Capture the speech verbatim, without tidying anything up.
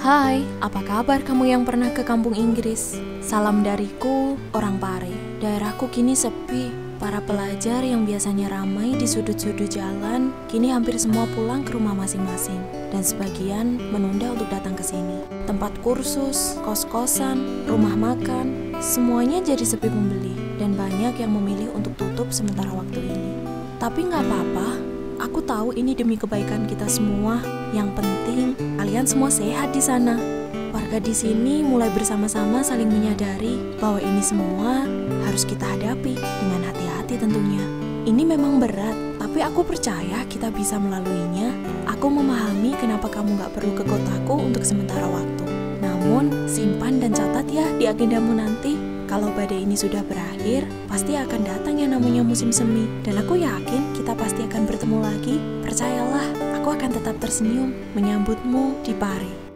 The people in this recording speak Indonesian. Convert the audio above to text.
Hai, apa kabar kamu yang pernah ke Kampung Inggris? Salam dariku, orang Pare. Daerahku kini sepi. Para pelajar yang biasanya ramai di sudut-sudut jalan, kini hampir semua pulang ke rumah masing-masing. Dan sebagian menunda untuk datang ke sini. Tempat kursus, kos-kosan, rumah makan, semuanya jadi sepi pembeli. Dan banyak yang memilih untuk tutup sementara waktu ini. Tapi nggak apa-apa, aku tahu ini demi kebaikan kita semua. Yang penting, kalian semua sehat di sana. Warga di sini mulai bersama-sama saling menyadari bahwa ini semua harus kita hadapi dengan hati-hati tentunya. Ini memang berat, tapi aku percaya kita bisa melaluinya. Aku memahami kenapa kamu gak perlu ke kotaku untuk sementara waktu. Namun, simpan dan catat ya di agendamu nanti. Kalau badai ini sudah berakhir, pasti akan datang yang namanya musim semi. Dan aku yakin kita pasti akan bertemu lagi. Percayalah, aku akan tetap tersenyum menyambutmu di Pare.